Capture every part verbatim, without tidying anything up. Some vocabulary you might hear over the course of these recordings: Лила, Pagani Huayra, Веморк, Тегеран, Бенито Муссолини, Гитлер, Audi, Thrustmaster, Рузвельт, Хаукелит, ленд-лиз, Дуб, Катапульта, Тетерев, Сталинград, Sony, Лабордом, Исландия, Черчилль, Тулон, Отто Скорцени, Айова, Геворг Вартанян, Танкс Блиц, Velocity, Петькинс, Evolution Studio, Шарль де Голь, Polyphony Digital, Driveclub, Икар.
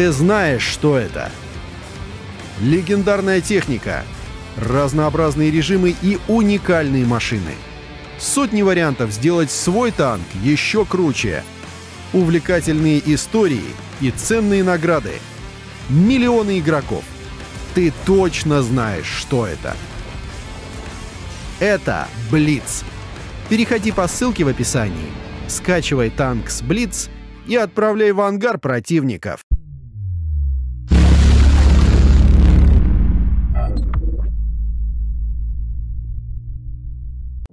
Ты знаешь, что это. Легендарная техника, разнообразные режимы и уникальные машины. Сотни вариантов сделать свой танк еще круче. Увлекательные истории и ценные награды. Миллионы игроков. Ты точно знаешь, что это. Это Блиц. Переходи по ссылке в описании, скачивай Танкс Блиц и отправляй в ангар противников.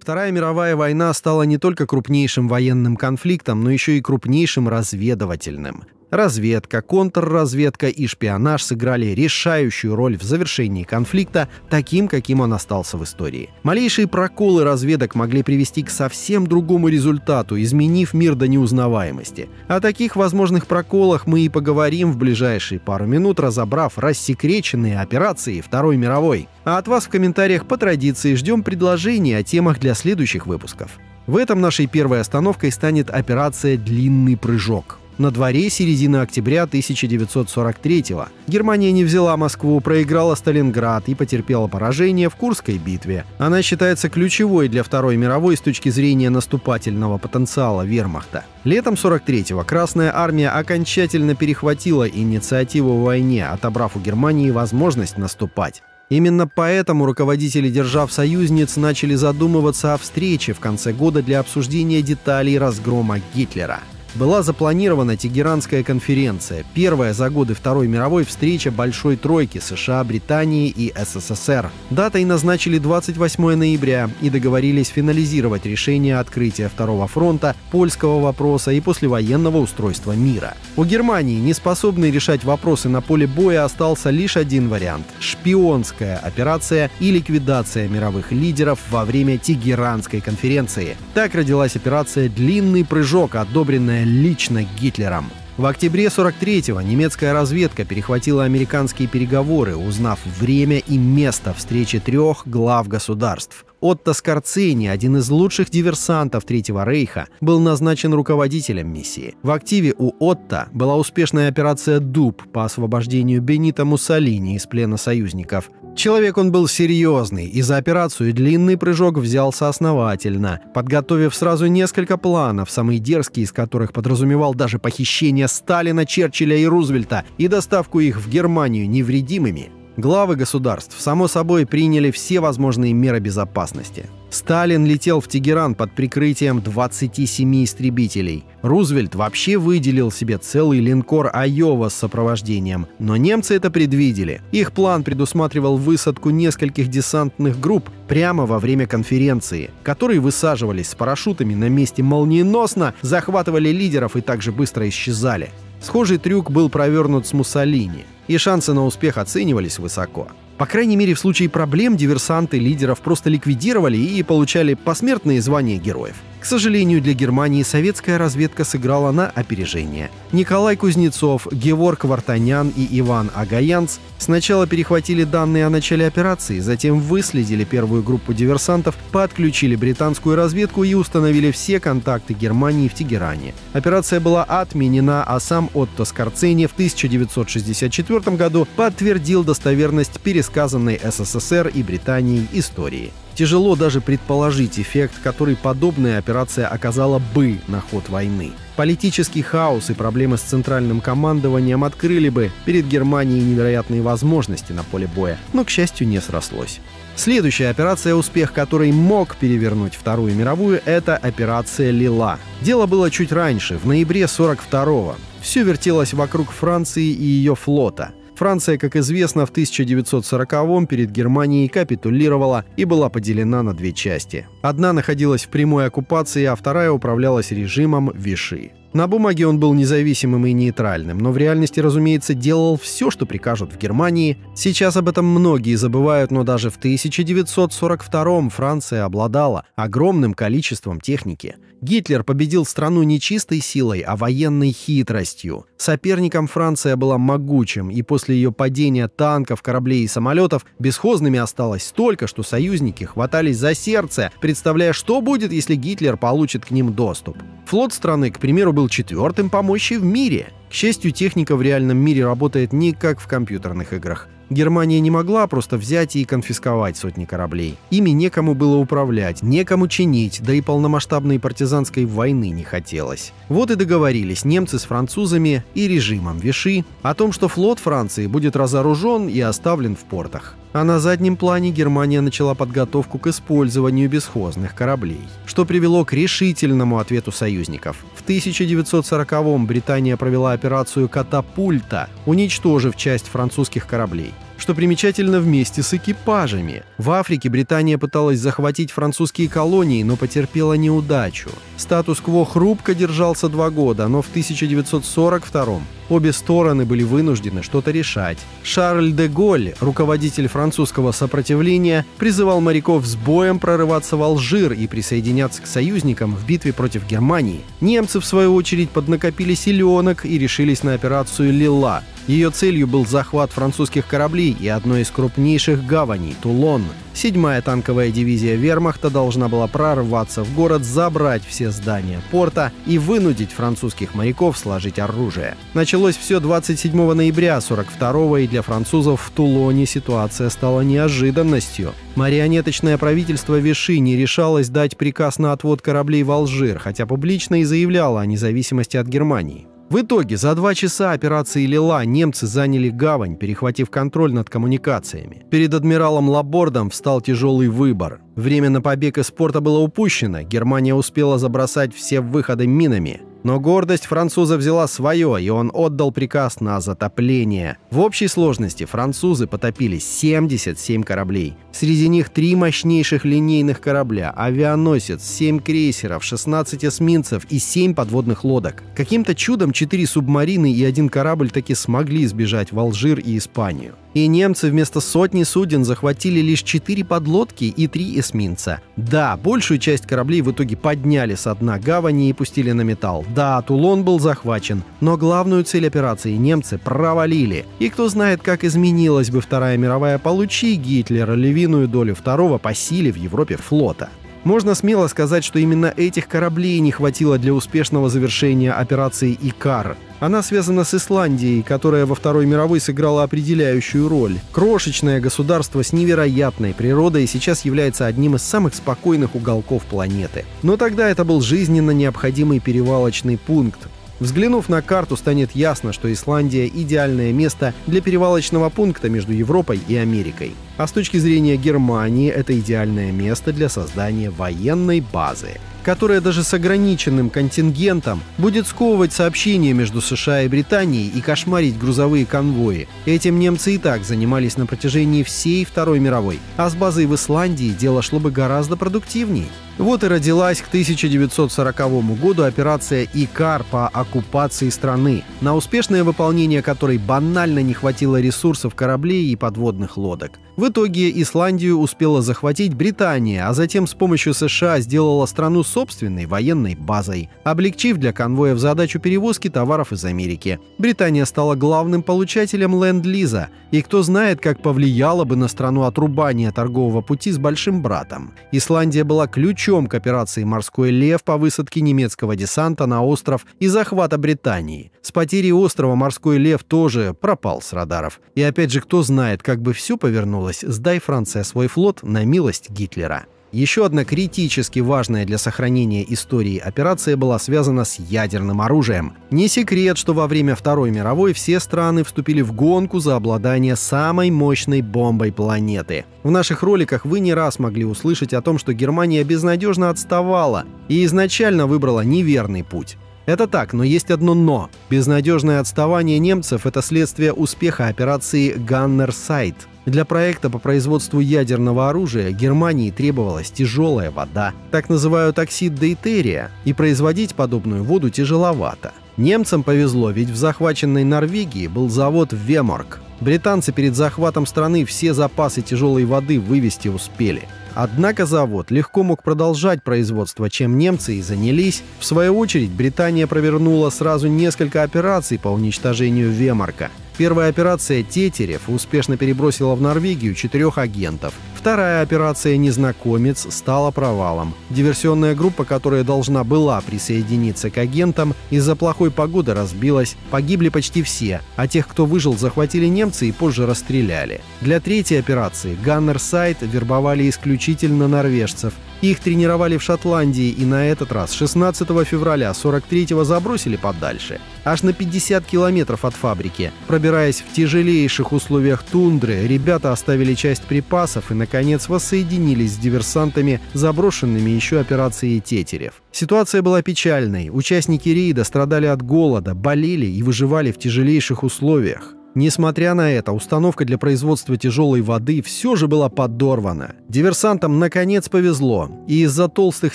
Вторая мировая война стала не только крупнейшим военным конфликтом, но еще и крупнейшим разведывательным. Разведка, контрразведка и шпионаж сыграли решающую роль в завершении конфликта таким, каким он остался в истории. Малейшие проколы разведок могли привести к совсем другому результату, изменив мир до неузнаваемости. О таких возможных проколах мы и поговорим в ближайшие пару минут, разобрав рассекреченные операции Второй мировой. А от вас в комментариях по традиции ждем предложений о темах для следующих выпусков. В этом нашей первой остановкой станет операция «Длинный прыжок». На дворе середина октября тысяча девятьсот сорок третьего. Германия не взяла Москву, проиграла Сталинград и потерпела поражение в Курской битве. Она считается ключевой для Второй мировой с точки зрения наступательного потенциала вермахта. Летом сорок третьего Красная армия окончательно перехватила инициативу в войне, отобрав у Германии возможность наступать. Именно поэтому руководители держав-союзниц начали задумываться о встрече в конце года для обсуждения деталей разгрома Гитлера. Была запланирована Тегеранская конференция, первая за годы Второй мировой встреча Большой Тройки США, Британии и СССР. Датой назначили двадцать восьмое ноября и договорились финализировать решение открытия Второго фронта, польского вопроса и послевоенного устройства мира. У Германии, не способной решать вопросы на поле боя, остался лишь один вариант – шпионская операция и ликвидация мировых лидеров во время Тегеранской конференции. Так родилась операция «Длинный прыжок», одобренная лично Гитлером. В октябре сорок третьего немецкая разведка перехватила американские переговоры, узнав время и место встречи трех глав государств. Отто Скорцени, один из лучших диверсантов Третьего рейха, был назначен руководителем миссии. В активе у Отто была успешная операция «Дуб» по освобождению Бенито Муссолини из плена союзников. Человек он был серьезный, и за операцию «Длинный прыжок» взялся основательно, подготовив сразу несколько планов, самые дерзкие из которых подразумевал даже похищение Сталина, Черчилля и Рузвельта и доставку их в Германию невредимыми. Главы государств, само собой, приняли все возможные меры безопасности. Сталин летел в Тегеран под прикрытием двадцати семи истребителей. Рузвельт вообще выделил себе целый линкор «Айова» с сопровождением. Но немцы это предвидели. Их план предусматривал высадку нескольких десантных групп прямо во время конференции, которые высаживались с парашютами на месте молниеносно, захватывали лидеров и также быстро исчезали. Схожий трюк был провернут с Муссолини, и шансы на успех оценивались высоко. По крайней мере, в случае проблем диверсанты лидеров просто ликвидировали и получали посмертные звания героев. К сожалению, для Германии советская разведка сыграла на опережение. Николай Кузнецов, Геворг Вартанян и Иван Агаянц сначала перехватили данные о начале операции, затем выследили первую группу диверсантов, подключили британскую разведку и установили все контакты Германии в Тегеране. Операция была отменена, а сам Отто Скорцени в тысяча девятьсот шестьдесят четвёртом году подтвердил достоверность пересказанной СССР и Британией истории. Тяжело даже предположить эффект, который подобная операция оказала бы на ход войны. Политический хаос и проблемы с центральным командованием открыли бы перед Германией невероятные возможности на поле боя, но, к счастью, не срослось. Следующая операция, успех которой мог перевернуть Вторую мировую, это операция «Лила». Дело было чуть раньше, в ноябре сорок второго. Все вертелось вокруг Франции и ее флота. Франция, как известно, в тысяча девятьсот сороковом перед Германией капитулировала и была поделена на две части. Одна находилась в прямой оккупации, а вторая управлялась режимом Виши. На бумаге он был независимым и нейтральным, но в реальности, разумеется, делал все, что прикажут в Германии. Сейчас об этом многие забывают, но даже в тысяча девятьсот сорок втором Франция обладала огромным количеством техники. Гитлер победил страну не чистой силой, а военной хитростью. Соперником Франция была могучим, и после ее падения танков, кораблей и самолетов бесхозными осталось столько, что союзники хватались за сердце, представляя, что будет, если Гитлер получит к ним доступ. Флот страны, к примеру, был четвертым по мощи в мире. К К счастью, техника в реальном мире работает не как в компьютерных играх. Германия не могла просто взять и конфисковать сотни кораблей. Ими некому было управлять, некому чинить, да и полномасштабной партизанской войны не хотелось. Вот и договорились немцы с французами и режимом Виши о том, что флот Франции будет разоружен и оставлен в портах. А на заднем плане Германия начала подготовку к использованию бесхозных кораблей, что привело к решительному ответу союзников. В тысяча девятьсот сороковом Британия провела операцию «Катапульта», уничтожив часть французских кораблей. Что примечательно, вместе с экипажами. В Африке Британия пыталась захватить французские колонии, но потерпела неудачу. Статус-кво хрупко держался два года, но в тысяча девятьсот сорок втором обе стороны были вынуждены что-то решать. Шарль де Голь, руководитель французского сопротивления, призывал моряков с боем прорываться в Алжир и присоединяться к союзникам в битве против Германии. Немцы, в свою очередь, поднакопили силенок и решились на операцию «Лила». Ее целью был захват французских кораблей и одной из крупнейших гаваней – Тулон. Седьмая танковая дивизия вермахта должна была прорваться в город, забрать все здания порта и вынудить французских моряков сложить оружие. Началось все двадцать седьмого ноября сорок второго, и для французов в Тулоне ситуация стала неожиданностью. Марионеточное правительство Виши не решалось дать приказ на отвод кораблей в Алжир, хотя публично и заявляло о независимости от Германии. В итоге за два часа операции «Лила» немцы заняли гавань, перехватив контроль над коммуникациями. Перед адмиралом Лабордом встал тяжелый выбор. Время на побег из порта было упущено, Германия успела забросать все выходы минами. Но гордость француза взяла свое, и он отдал приказ на затопление. В общей сложности французы потопили семьдесят семь кораблей. Среди них три мощнейших линейных корабля, авианосец, семь крейсеров, шестнадцать эсминцев и семь подводных лодок. Каким-то чудом четыре субмарины и один корабль таки смогли сбежать в Алжир и Испанию. И немцы вместо сотни суден захватили лишь четыре подлодки и три эсминца. Да, большую часть кораблей в итоге подняли со дна гавани и пустили на металл. Да, Тулон был захвачен, но главную цель операции немцы провалили. И кто знает, как изменилась бы Вторая мировая, получи Гитлер львиную долю второго по силе в Европе флота. Можно смело сказать, что именно этих кораблей не хватило для успешного завершения операции «Икар». Она связана с Исландией, которая во Второй мировой сыграла определяющую роль. Крошечное государство с невероятной природой сейчас является одним из самых спокойных уголков планеты. Но тогда это был жизненно необходимый перевалочный пункт. Взглянув на карту, станет ясно, что Исландия – идеальное место для перевалочного пункта между Европой и Америкой. А с точки зрения Германии, это идеальное место для создания военной базы, которая даже с ограниченным контингентом будет сковывать сообщения между США и Британией и кошмарить грузовые конвои. Этим немцы и так занимались на протяжении всей Второй мировой, а с базой в Исландии дело шло бы гораздо продуктивнее. Вот и родилась к тысяча девятьсот сороковому году операция «Икар» по оккупации страны, на успешное выполнение которой банально не хватило ресурсов кораблей и подводных лодок. В итоге Исландию успела захватить Британия, а затем с помощью США сделала страну собственной военной базой, облегчив для конвоев задачу перевозки товаров из Америки. Британия стала главным получателем ленд-лиза, и кто знает, как повлияло бы на страну отрубание торгового пути с Большим братом. Исландия была ключом к операции «Морской лев» по высадке немецкого десанта на остров и захвата Британии. С потери острова «Морской лев» тоже пропал с радаров. И опять же, кто знает, как бы все повернулось, сдай Франция свой флот на милость Гитлера. Еще одна критически важная для сохранения истории операция была связана с ядерным оружием. Не секрет, что во время Второй мировой все страны вступили в гонку за обладание самой мощной бомбой планеты. В наших роликах вы не раз могли услышать о том, что Германия безнадежно отставала и изначально выбрала неверный путь. Это так, но есть одно «но». Безнадежное отставание немцев – это следствие успеха операции «Ганнерсайд». Для проекта по производству ядерного оружия Германии требовалась тяжелая вода, так называют оксид дейтерия, и производить подобную воду тяжеловато. Немцам повезло, ведь в захваченной Норвегии был завод «Веморк». Британцы перед захватом страны все запасы тяжелой воды вывести успели. Однако завод легко мог продолжать производство, чем немцы и занялись. В свою очередь Британия провернула сразу несколько операций по уничтожению Веморка. Первая операция «Тетерев» успешно перебросила в Норвегию четырех агентов. Вторая операция «Незнакомец» стала провалом. Диверсионная группа, которая должна была присоединиться к агентам, из-за плохой погоды разбилась, погибли почти все, а тех, кто выжил, захватили немцы и позже расстреляли. Для третьей операции «Ганнерсайд» вербовали исключительно норвежцев. Их тренировали в Шотландии и на этот раз шестнадцатого февраля сорок третьего забросили подальше. Аж на пятьдесят километров от фабрики. Пробираясь в тяжелейших условиях тундры, ребята оставили часть припасов и, наконец, воссоединились с диверсантами, заброшенными еще операцией «Тетерев». Ситуация была печальной. Участники рейда страдали от голода, болели и выживали в тяжелейших условиях. Несмотря на это, установка для производства тяжелой воды все же была подорвана. Диверсантам наконец повезло, и из-за толстых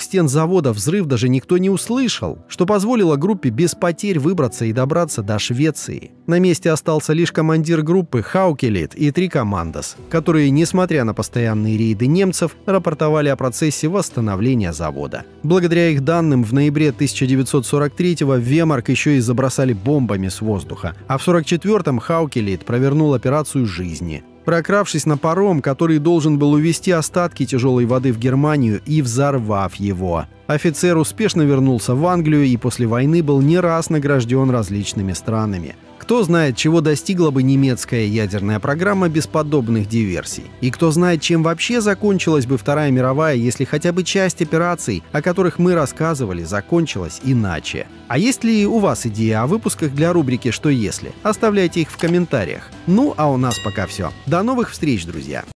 стен завода взрыв даже никто не услышал, что позволило группе без потерь выбраться и добраться до Швеции. На месте остался лишь командир группы Хаукелит и три командос, которые, несмотря на постоянные рейды немцев, рапортовали о процессе восстановления завода. Благодаря их данным, в ноябре тысяча девятьсот сорок третьего Веморк еще и забросали бомбами с воздуха, а в сорок четвёртом Хаукелит Хаукелит провернул операцию жизни. Прокравшись на паром, который должен был увезти остатки тяжелой воды в Германию и взорвав его, офицер успешно вернулся в Англию и после войны был не раз награжден различными странами. Кто знает, чего достигла бы немецкая ядерная программа без подобных диверсий? И кто знает, чем вообще закончилась бы Вторая мировая, если хотя бы часть операций, о которых мы рассказывали, закончилась иначе? А есть ли у вас идеи о выпусках для рубрики «Что если»? Оставляйте их в комментариях. Ну, а у нас пока все. До новых встреч, друзья!